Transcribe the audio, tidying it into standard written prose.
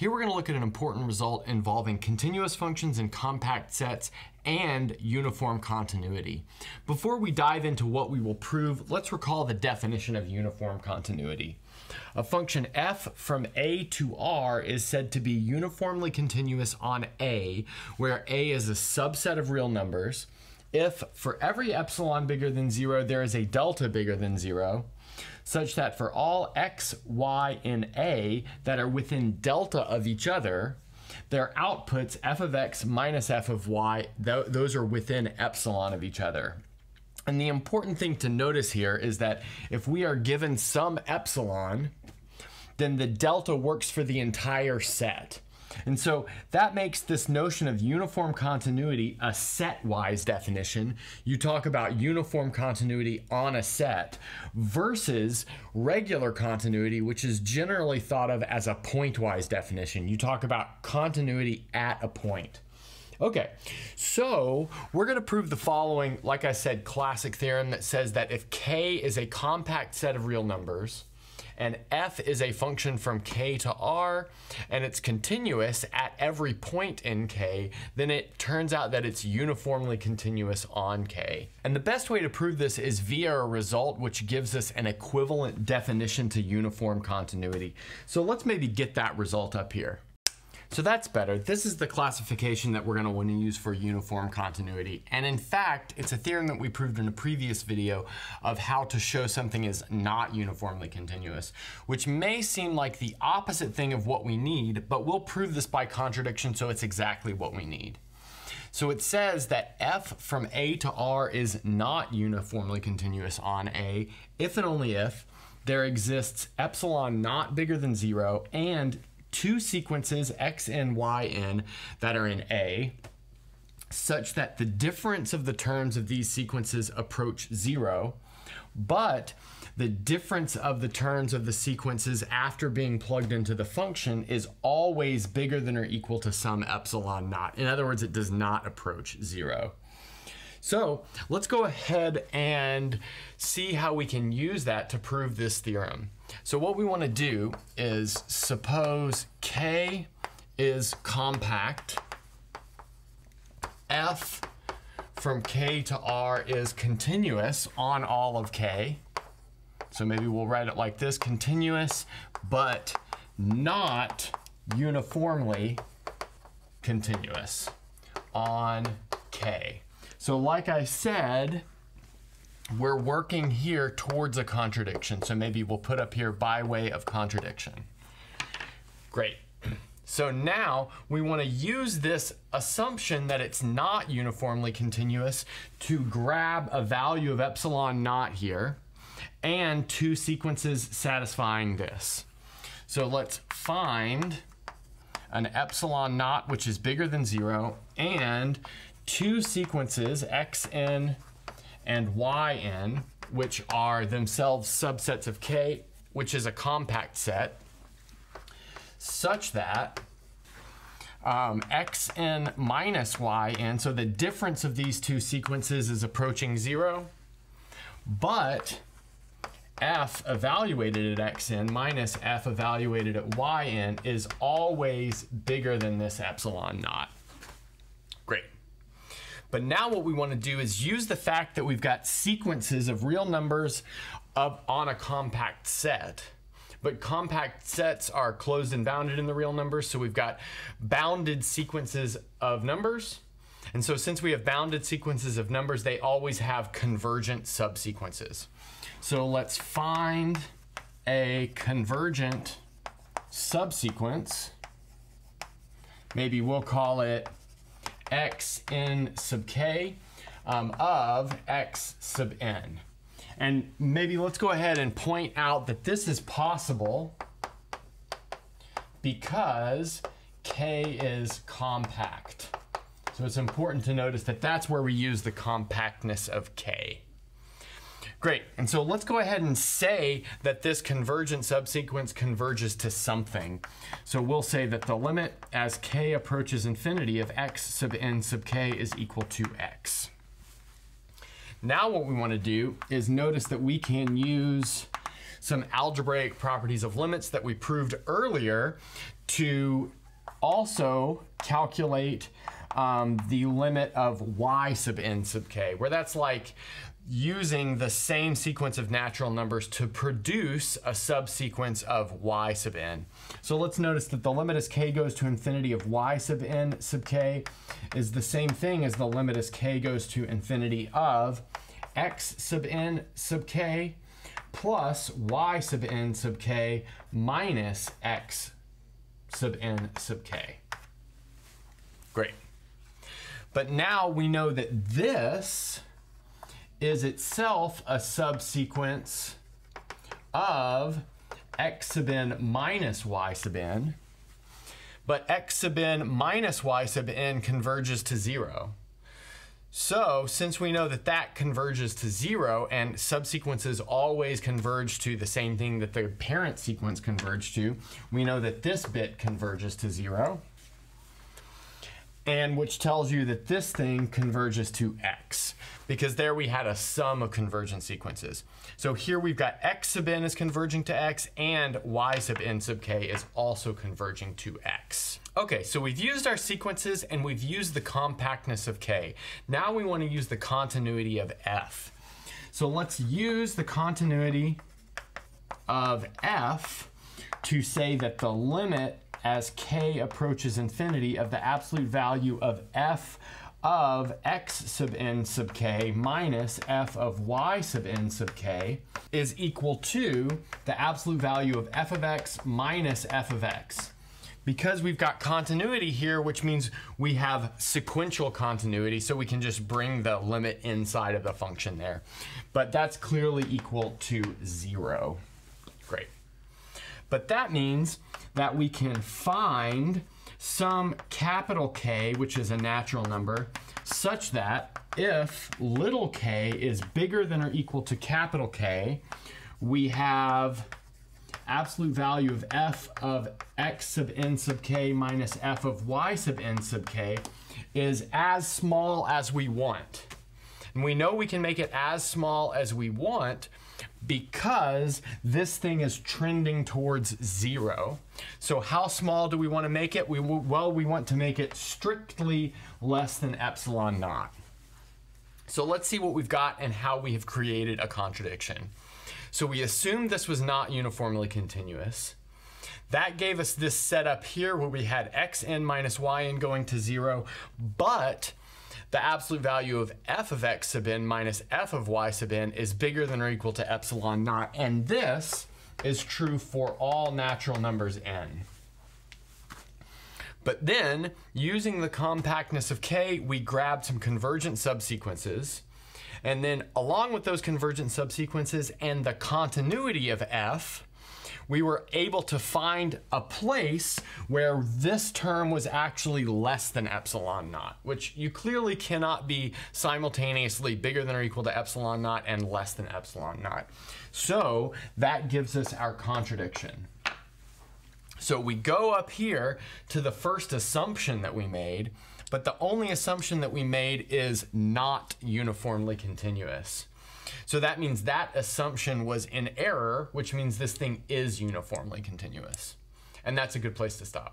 Here we're going to look at an important result involving continuous functions and compact sets and uniform continuity. Before we dive into what we will prove, let's recall the definition of uniform continuity. A function f from a to r is said to be uniformly continuous on a, where a is a subset of real numbers, if for every epsilon bigger than 0 there is a delta bigger than 0, such that for all x, y, and a that are within delta of each other, their outputs f of x minus f of y, those are within epsilon of each other. And the important thing to notice here is that if we are given some epsilon, then the delta works for the entire set. And so that makes this notion of uniform continuity a set-wise definition. You talk about uniform continuity on a set versus regular continuity, which is generally thought of as a point-wise definition. You talk about continuity at a point. Okay, so we're going to prove the following, like I said, classic theorem that says that if K is a compact set of real numbers, and f is a function from k to r, and it's continuous at every point in k, then it turns out that it's uniformly continuous on k. And the best way to prove this is via a result which gives us an equivalent definition to uniform continuity. So let's maybe get that result up here. So that's better. This is the classification that we're going to want to use for uniform continuity. And in fact, it's a theorem that we proved in a previous video of how to show something is not uniformly continuous, which may seem like the opposite thing of what we need, but we'll prove this by contradiction, so it's exactly what we need. So it says that f from a to r is not uniformly continuous on a if and only if there exists epsilon not bigger than 0 and two sequences x and y n that are in A, such that the difference of the terms of these sequences approach 0, but the difference of the terms of the sequences after being plugged into the function is always bigger than or equal to some epsilon naught. In other words, it does not approach 0. So let's go ahead and see how we can use that to prove this theorem. So what we want to do is suppose K is compact, f from K to R is continuous on all of K. So maybe we'll write it like this, continuous but not uniformly continuous on K. So like I said, we're working here towards a contradiction. So maybe we'll put up here by way of contradiction. Great. So now we want to use this assumption that it's not uniformly continuous to grab a value of epsilon naught here and two sequences satisfying this. So let's find an epsilon naught which is bigger than 0 and two sequences, xn and yn, which are themselves subsets of K, which is a compact set, such that xn minus yn, so the difference of these two sequences is approaching 0, but f evaluated at xn minus f evaluated at yn is always bigger than this epsilon naught. Great. But now what we want to do is use the fact that we've got sequences of real numbers on a compact set. But compact sets are closed and bounded in the real numbers, so we've got bounded sequences of numbers. And so since we have bounded sequences of numbers, they always have convergent subsequences. So let's find a convergent subsequence. Maybe we'll call it xn sub k of x sub n. And maybe let's go ahead and point out that this is possible because k is compact. So it's important to notice that that's where we use the compactness of k. Great, and so let's go ahead and say that this convergent subsequence converges to something. So we'll say that the limit as k approaches infinity of x sub n sub k is equal to x. Now what we want to do is notice that we can use some algebraic properties of limits that we proved earlier to also calculate the limit of y sub n sub k, where that's like using the same sequence of natural numbers to produce a subsequence of y sub n. So let's notice that the limit as k goes to infinity of y sub n sub k is the same thing as the limit as k goes to infinity of x sub n sub k plus y sub n sub k minus x sub n sub k. Great. But now we know that this is itself a subsequence of x sub n minus y sub n, but x sub n minus y sub n converges to 0. So since we know that that converges to 0 and subsequences always converge to the same thing that their parent sequence converged to, we know that this bit converges to 0, and which tells you that this thing converges to x, because there we had a sum of convergent sequences. So here we've got x sub n is converging to x and y sub n sub k is also converging to x. Okay, so we've used our sequences and we've used the compactness of k. Now we want to use the continuity of f. So let's use the continuity of f to say that the limit as k approaches infinity of the absolute value of f of x sub n sub k minus f of y sub n sub k is equal to the absolute value of f of x minus f of x. Because we've got continuity here, which means we have sequential continuity, so we can just bring the limit inside of the function there. But that's clearly equal to 0. Great. But that means that we can find some capital K, which is a natural number, such that if little k is bigger than or equal to capital K, we have absolute value of f of x sub n sub k minus f of y sub n sub k is as small as we want. And we know we can make it as small as we want because this thing is trending towards 0. So how small do we want to make it? We want to make it strictly less than epsilon naught. So let's see what we've got and how we have created a contradiction. So we assumed this was not uniformly continuous. That gave us this setup here where we had xn minus yn going to 0, but the absolute value of f of x sub n minus f of y sub n is bigger than or equal to epsilon naught, and this is true for all natural numbers n. But then, using the compactness of k, we grabbed some convergent subsequences, and then along with those convergent subsequences and the continuity of f, we were able to find a place where this term was actually less than epsilon naught, which you clearly cannot be simultaneously bigger than or equal to epsilon naught and less than epsilon naught. So that gives us our contradiction. So we go up here to the first assumption that we made, but the only assumption that we made is not uniformly continuous. So that means that assumption was in error, which means this thing is uniformly continuous. And that's a good place to stop.